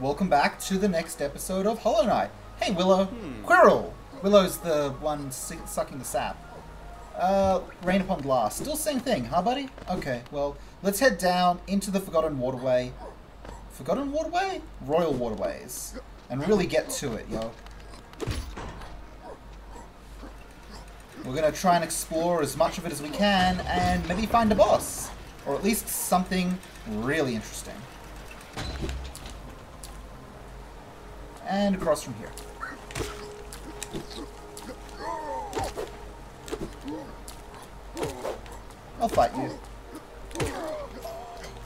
Welcome back to the next episode of Hollow Knight. Hey, Willow. Quirrell. Willow's the one sucking the sap. Rain upon glass. Still same thing, huh, buddy? Okay, well, let's head down into the Forgotten Waterway. Forgotten Waterway? Royal Waterways. And really get to it, yo. We're gonna try and explore as much of it as we can and maybe find a boss. Or at least something really interesting. And across from here. I'll fight you.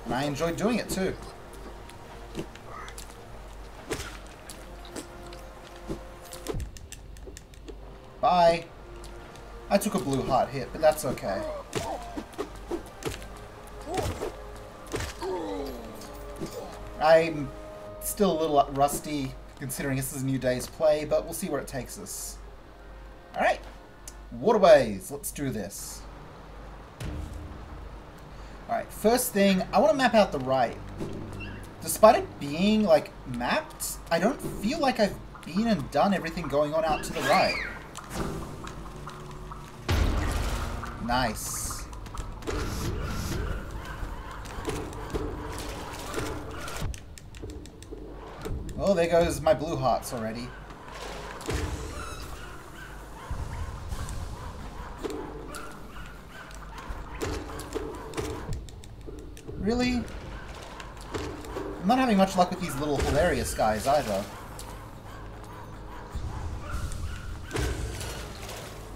And I enjoy doing it too. Bye. I took a blue heart hit, but that's okay. I'm still a little rusty, considering this is a new day's play, but we'll see where it takes us. Alright. Waterways. Let's do this. Alright, first thing, I want to map out the right. Despite it being, like, mapped, I don't feel like I've been and done everything going on out to the right. Nice. Oh, there goes my blue hearts already. Really? I'm not having much luck with these little hilarious guys either.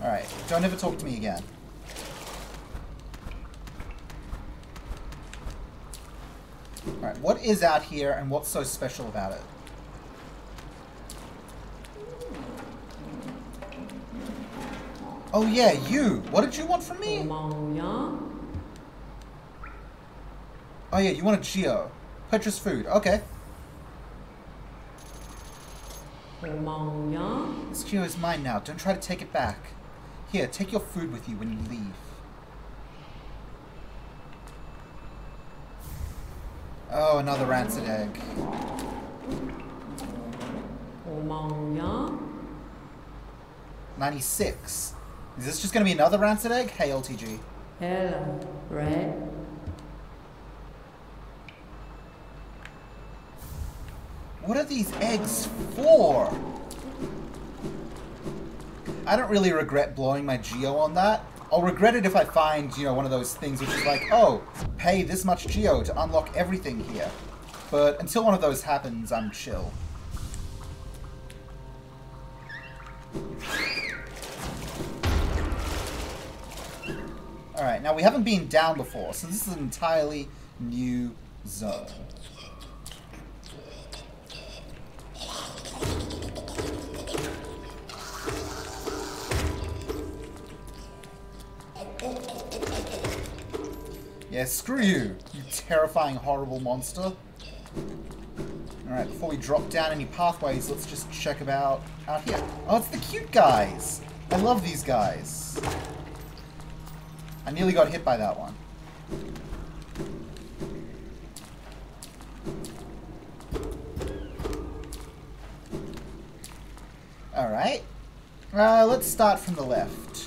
Alright, don't ever talk to me again. Alright, what is out here and what's so special about it? Oh yeah, you! What did you want from me? Oh yeah, you want a Geo. Purchase food, okay. This Geo is mine now, don't try to take it back. Here, take your food with you when you leave. Oh, another rancid egg. $96. Is this just going to be another rancid egg? Hey, LTG. Hello, Red. What are these eggs for? I don't really regret blowing my Geo on that. I'll regret it if I find, you know, one of those things which is like, oh, pay this much Geo to unlock everything here. But until one of those happens, I'm chill. Alright, now we haven't been down before, so this is an entirely new zone. Yeah, screw you, you terrifying, horrible monster. Alright, before we drop down any pathways, let's just check about out here. Oh, it's the cute guys! I love these guys. I nearly got hit by that one. Alright. Let's start from the left.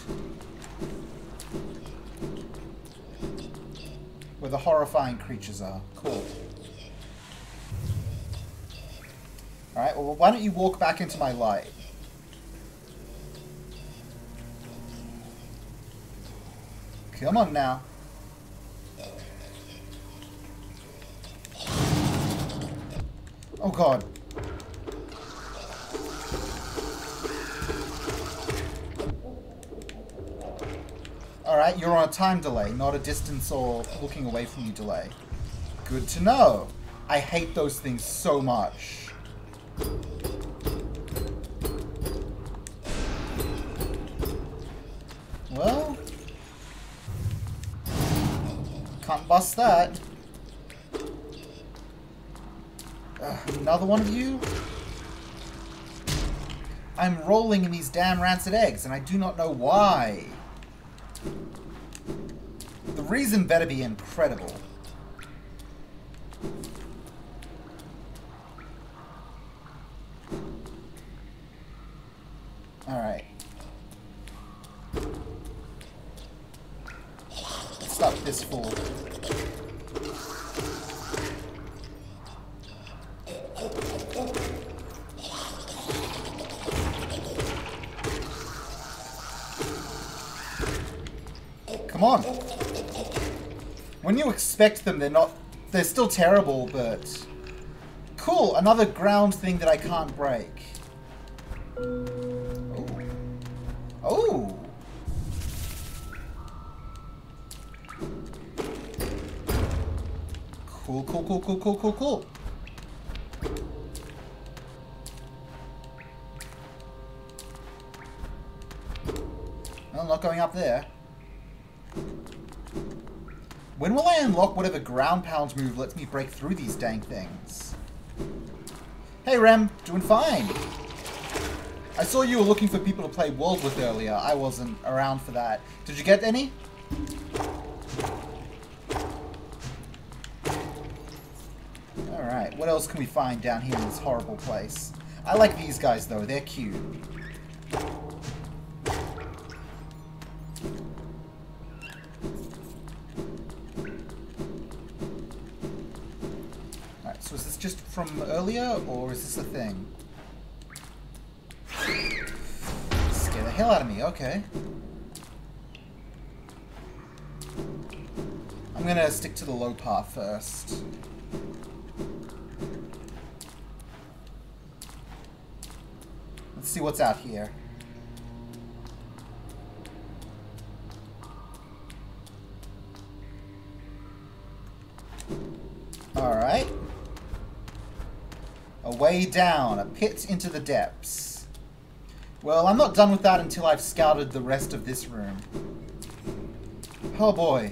Where the horrifying creatures are. Cool. Alright, well, why don't you walk back into my light? Come on now. Oh god. Alright, you're on a time delay, not a distance or looking away from you delay. Good to know. I hate those things so much. Well, can't bust that. Another one of you? I'm rolling in these damn rancid eggs and I do not know why. The reason better be incredible. this fool. Come on. When you expect them, they're still terrible, but... Cool, another ground thing that I can't break. Oh. Oh! Cool, cool, cool, cool, cool, cool, cool. Well, I'm not going up there. When will I unlock whatever ground pound move lets me break through these dang things? Hey Rem, doing fine! I saw you were looking for people to play World with earlier. I wasn't around for that. Did you get any? Alright, what else can we find down here in this horrible place? I like these guys though, they're cute. Just from earlier, or is this a thing? Scare the hell out of me, okay. I'm gonna stick to the low path first. Let's see what's out here. Alright. A way down, a pit into the depths. Well, I'm not done with that until I've scouted the rest of this room. Oh boy.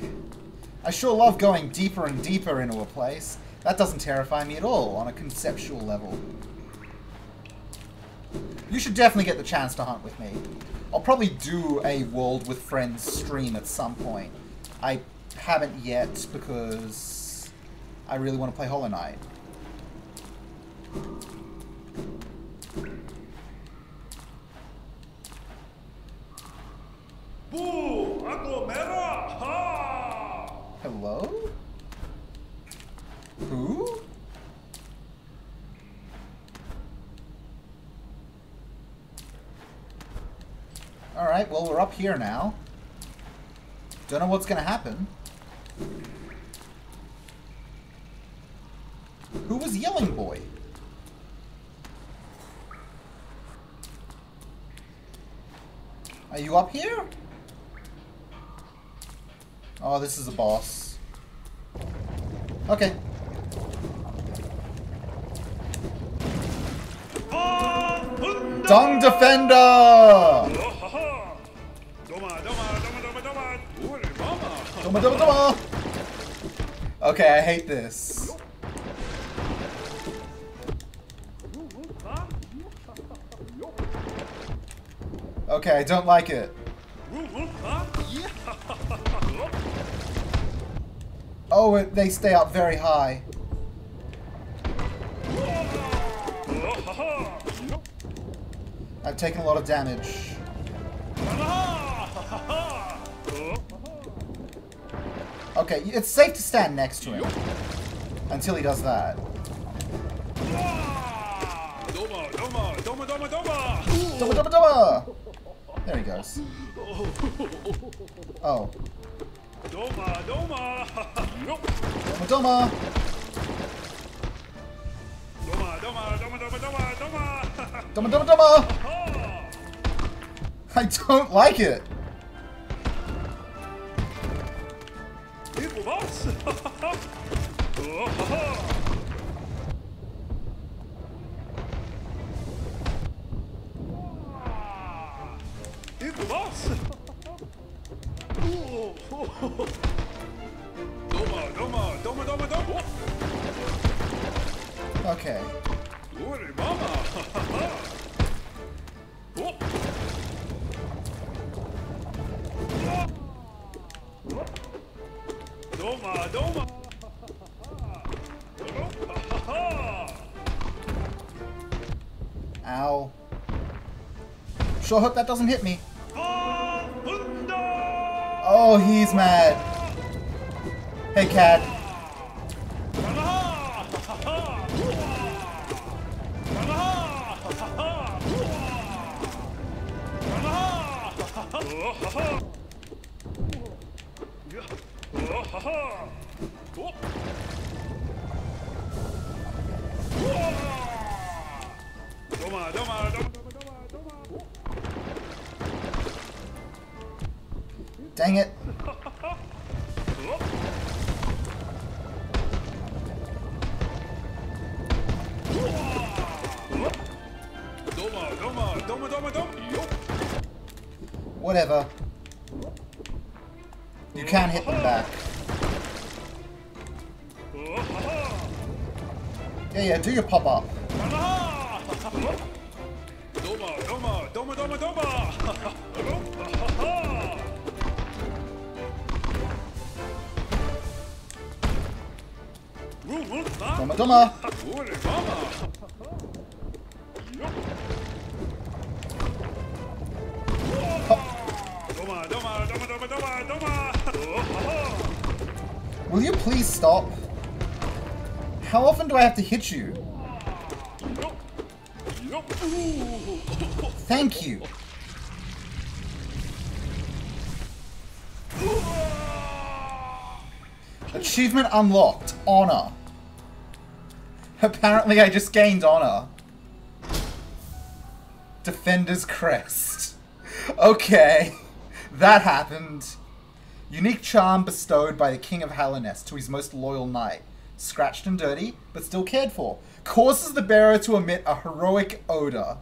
I sure love going deeper and deeper into a place. That doesn't terrify me at all on a conceptual level. You should definitely get the chance to hunt with me. I'll probably do a World with Friends stream at some point. I haven't yet because I really want to play Hollow Knight. Hello? Who? Alright, well we're up here now. Don't know what's gonna happen. Who was yelling, boy? Are you up here? Oh, this is a boss. Okay. Dung Defender! Okay, I hate this. Okay, I don't like it. Oh, they stay up very high. I've taken a lot of damage. Okay, it's safe to stand next to him. Until he does that. There he goes. Oh. Doma, Doma! Doma, Doma! Doma, Doma, Doma, Doma, Doma, Doma! Doma, Doma, Doma! I don't like it! Okay. Ow. Sure hope that doesn't hit me. Oh, he's mad. Hey, cat. Dang it. Whatever. You can hit them back. Yeah, yeah, do your pop-up. Doma Doma! Will you please stop? How often do I have to hit you? Thank you. Achievement unlocked. Honor. Apparently I just gained honor. Defender's Crest. Okay. That happened. Unique charm bestowed by the King of Hallownest to his most loyal knight. Scratched and dirty, but still cared for. Causes the bearer to emit a heroic odor.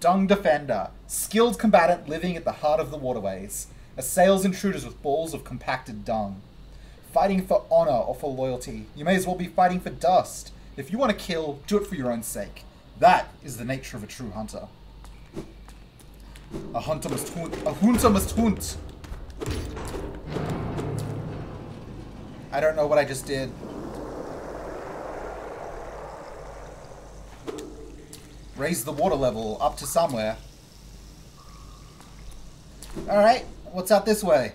Dung Defender. Skilled combatant living at the heart of the waterways. Assails intruders with balls of compacted dung. Fighting for honor or for loyalty. You may as well be fighting for dust. If you want to kill, do it for your own sake. That is the nature of a true hunter. A hunter must hunt. A hunter must hunt. I don't know what I just did. Raise the water level up to somewhere. Alright, what's out this way?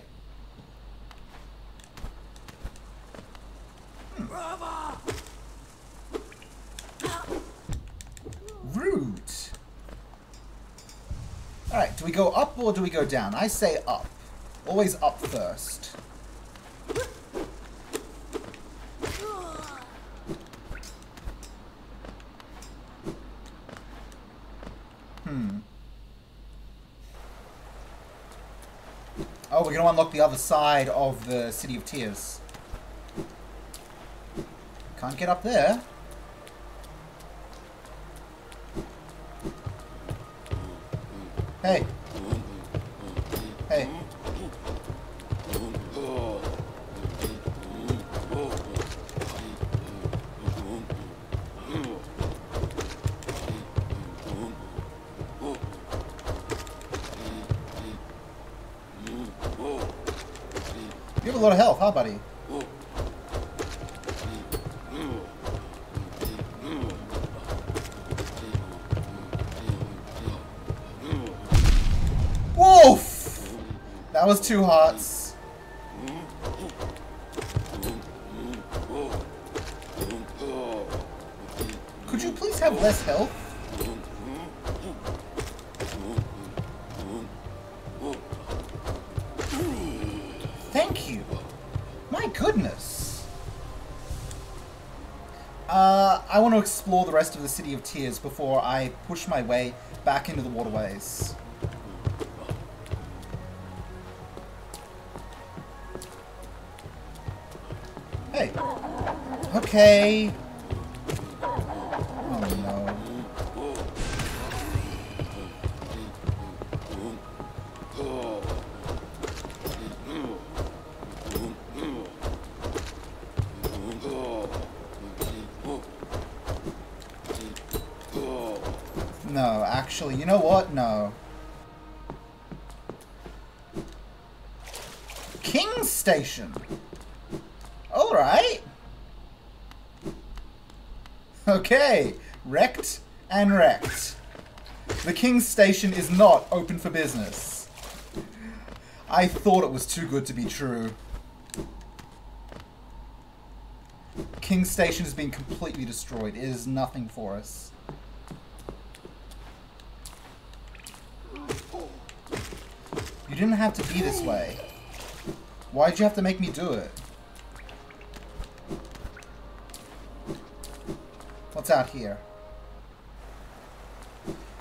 Rude. Alright, do we go up or do we go down? I say up. Always up first. Oh, we're going to unlock the other side of the City of Tears. Can't get up there. Hey. Hey. You have a lot of health, huh, buddy? That was 2 hearts. Could you please have less health? Thank you. My goodness. I want to explore the rest of the City of Tears before I push my way back into the waterways. Okay. Oh no. No, actually, you know what? No. King's Station. All right. Okay, wrecked and wrecked. The King's Station is not open for business. I thought it was too good to be true. King's Station has been completely destroyed. It is nothing for us. You didn't have to be this way. Why'd you have to make me do it? What's out here?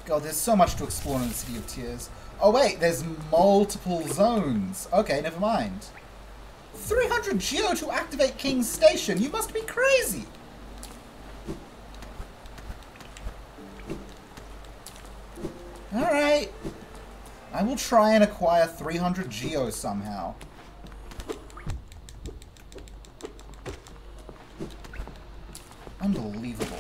God, there's so much to explore in the City of Tears. Oh wait, there's multiple zones. Okay, never mind. 300 geo to activate King's Station. You must be crazy. Alright. I will try and acquire 300 geo somehow. Unbelievable.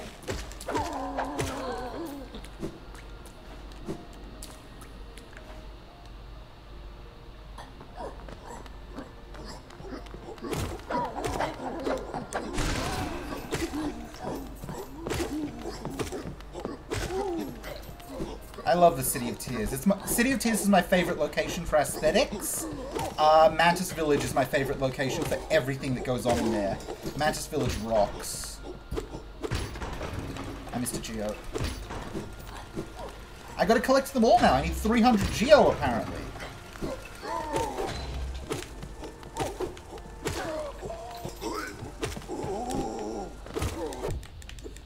I love the City of Tears. City of Tears is my favorite location for aesthetics. Mantis Village is my favorite location for everything that goes on in there. Mantis Village rocks. I missed a geo. I gotta collect them all now. I need 300 geo apparently.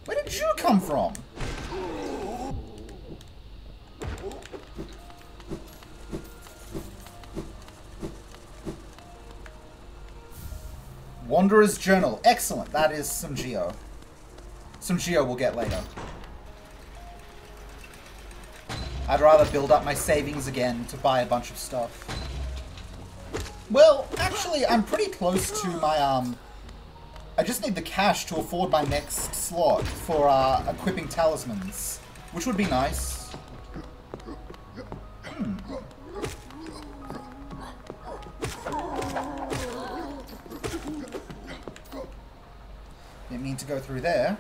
Where did you come from? Wanderer's Journal. Excellent. That is some geo. Some geo we'll get later. I'd rather build up my savings again to buy a bunch of stuff. Well, actually, I'm pretty close to my, I just need the cash to afford my next slot for, equipping talismans, which would be nice. Didn't mean to go through there.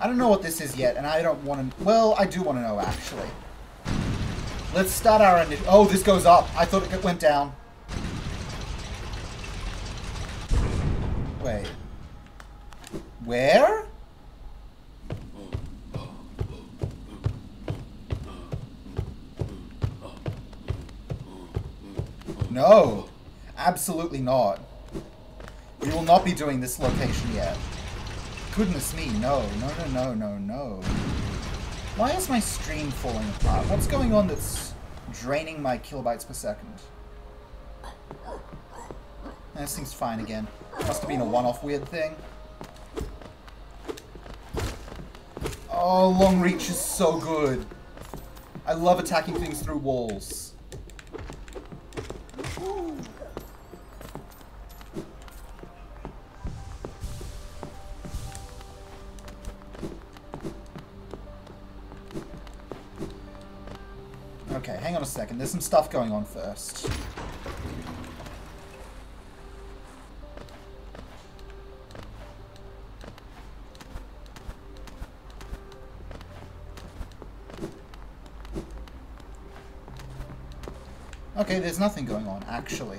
I don't know what this is yet, and I don't want to... Well, I do want to know, actually. Let's start our... Oh, this goes up. I thought it went down. Wait. Where? No, absolutely not. We will not be doing this location yet. Goodness me, no, no, no, no, no, no. Why is my stream falling apart? What's going on that's draining my kilobytes per second? This thing's fine again. Must have been a one-off weird thing. Oh, long reach is so good. I love attacking things through walls. Okay, hang on a second. There's some stuff going on first. Okay, there's nothing going on, actually.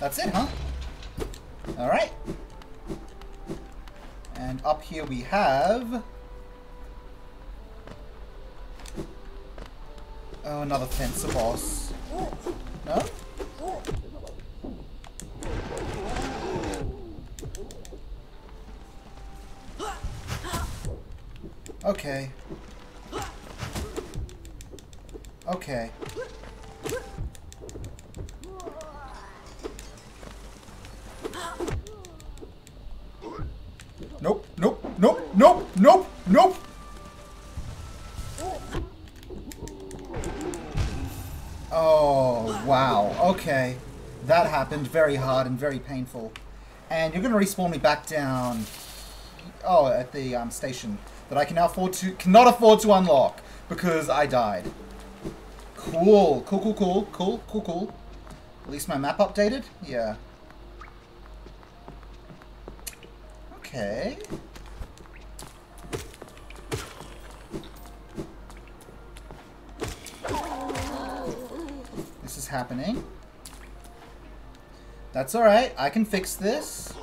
That's it, huh? Alright. And up here we have... Oh, another fencer boss. No? Okay. Okay. Nope! Oh, wow. Okay. That happened very hard and very painful. And you're going to respawn me back down... Oh, at the station that I can now cannot afford to unlock because I died. Cool, cool, cool, cool, cool, cool, cool. At least my map updated? Yeah. Okay. This is happening. That's alright, I can fix this.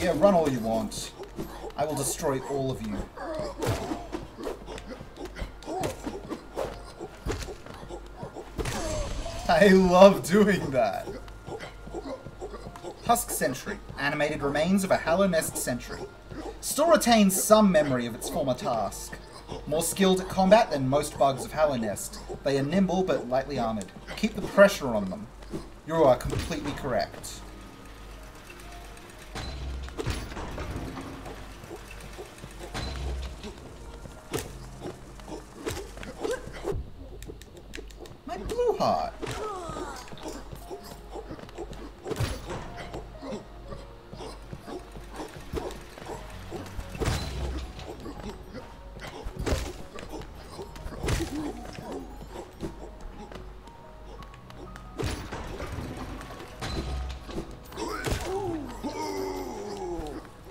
Yeah, run all you want. I will destroy all of you. I love doing that. Husk Sentry. Animated remains of a Hallownest sentry. Still retains some memory of its former task. More skilled at combat than most bugs of Hallownest. They are nimble but lightly armoured. Keep the pressure on them. You are completely correct. My blue heart.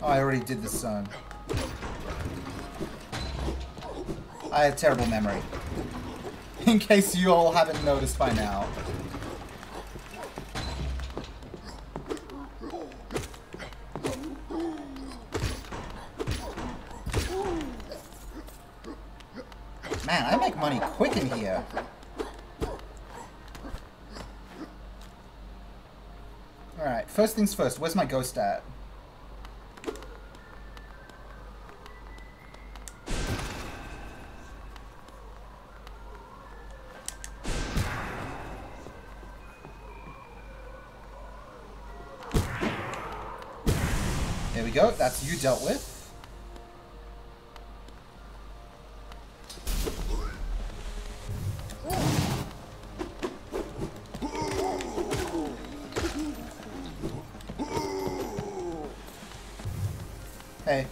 I already did this zone. I have terrible memory. In case you all haven't noticed by now. Man, I make money quick in here. Alright, first things first. Where's my ghost at? There we go, that's you dealt with. Hey.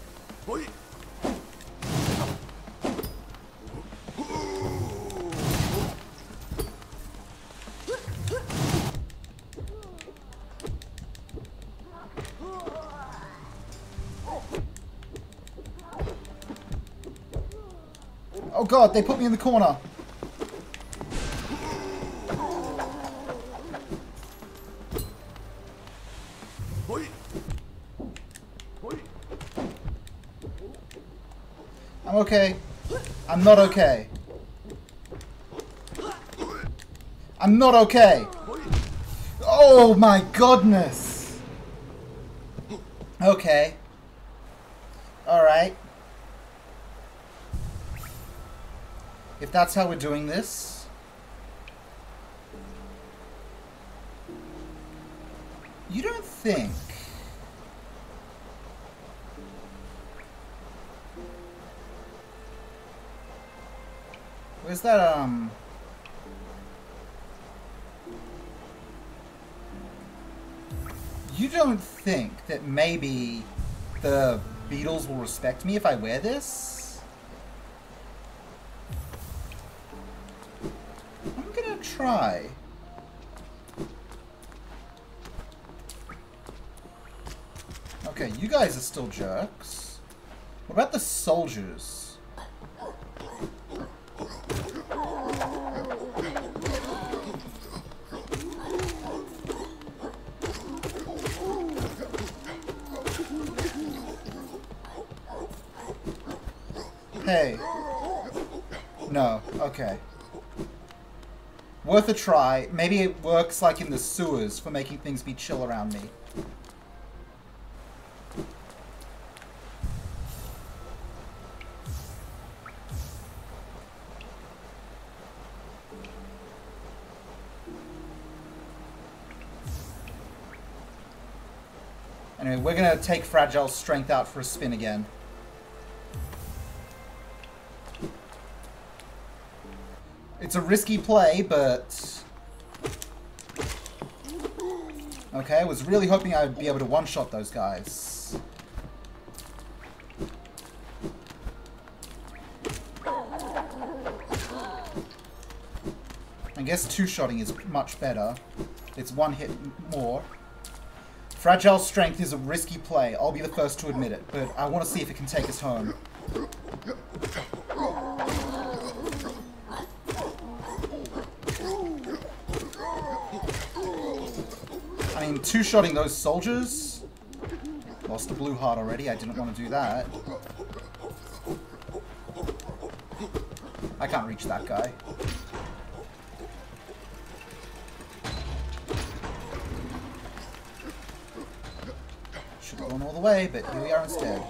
Oh god, they put me in the corner. I'm okay. I'm not okay. I'm not okay. Oh my goodness. Okay. Alright. If that's how we're doing this. You don't think. Where's that, You don't think that maybe the beetles will respect me if I wear this? Try. Okay, you guys are still jerks. What about the soldiers? Hey. No, okay. Worth a try. Maybe it works like in the sewers for making things be chill around me. Anyway, we're gonna take Fragile Strength out for a spin again. It's a risky play, but... Okay, I was really hoping I'd be able to one-shot those guys. I guess two-shotting is much better. It's one hit more. Fragile Strength is a risky play. I'll be the first to admit it, but I want to see if it can take us home. I mean, two-shotting those soldiers? Lost a blue heart already. I didn't want to do that. I can't reach that guy. All the way, but here we are instead.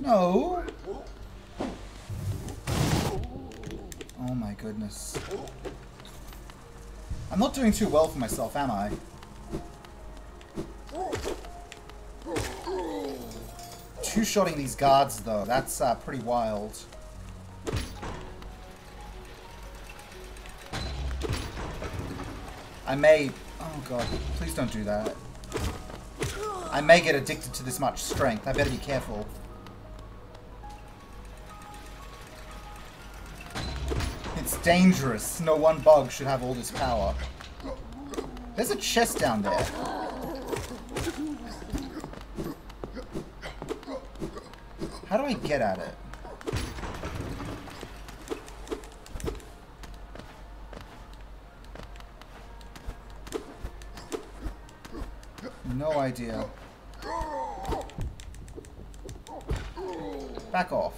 No! Oh my goodness. I'm not doing too well for myself, am I? Two-shotting these guards, though. That's pretty wild. I may... Oh god, please don't do that. I may get addicted to this much strength. I better be careful. It's dangerous. No one bug should have all this power. There's a chest down there. How do I get at it? No idea. Back off.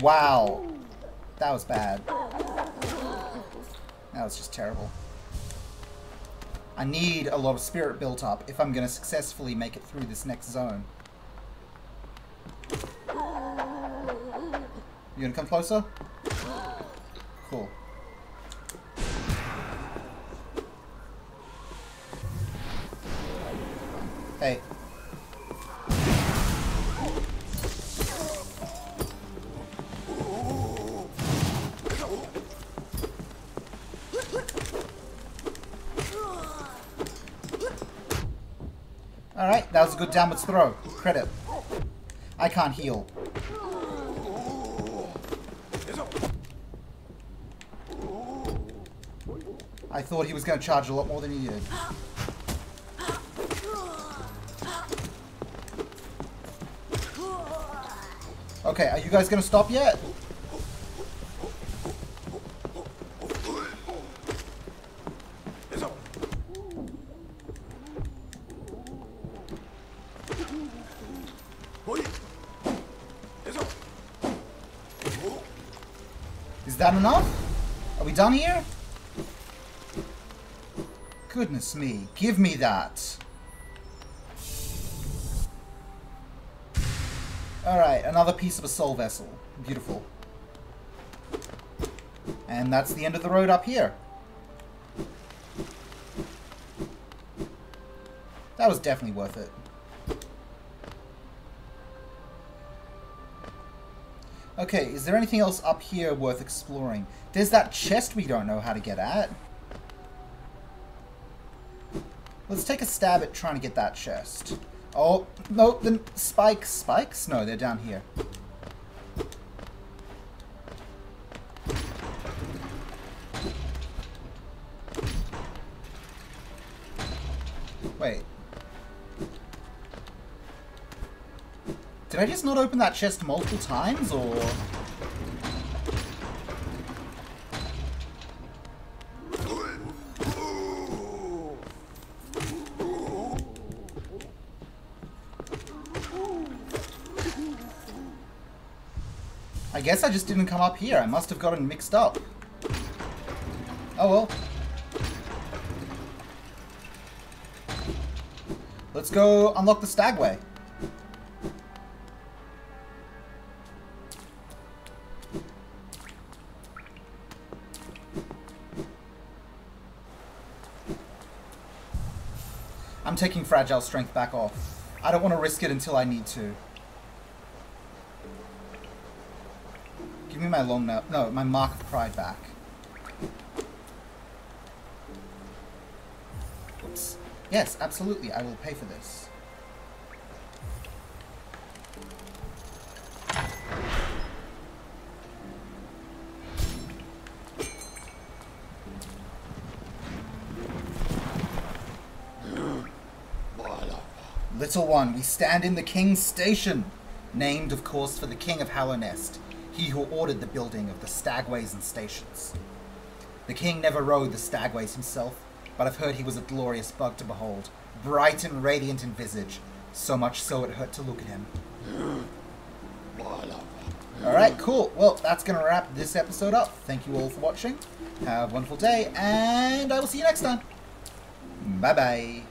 Wow. That was bad. That was just terrible. I need a lot of spirit built up if I'm going to successfully make it through this next zone. You going to come closer? Cool. Hey. Alright, that was a good downwards throw. Credit. I can't heal. I thought he was going to charge a lot more than he did. Okay, are you guys going to stop yet? Is that enough? Are we done here? Goodness me. Give me that. Alright, another piece of a soul vessel. Beautiful. And that's the end of the road up here. That was definitely worth it. Okay, is there anything else up here worth exploring? There's that chest we don't know how to get at. Let's take a stab at trying to get that chest. Oh, no, the spikes. Spikes? No, they're down here. Wait. Did I just not open that chest multiple times, or...? I guess I just didn't come up here. I must have gotten mixed up. Oh well. Let's go unlock the Stagway. I'm taking Fragile Strength back off. I don't want to risk it until I need to. Give me my long nap. No, my Mark of Pride back. Oops. Yes, absolutely. I will pay for this. Little one, we stand in the King's Station, named, of course, for the King of Hallownest, he who ordered the building of the Stagways and Stations. The King never rode the Stagways himself, but I've heard he was a glorious bug to behold, bright and radiant in visage, so much so it hurt to look at him. Alright, cool. Well, that's going to wrap this episode up. Thank you all for watching. Have a wonderful day, and I will see you next time. Bye-bye.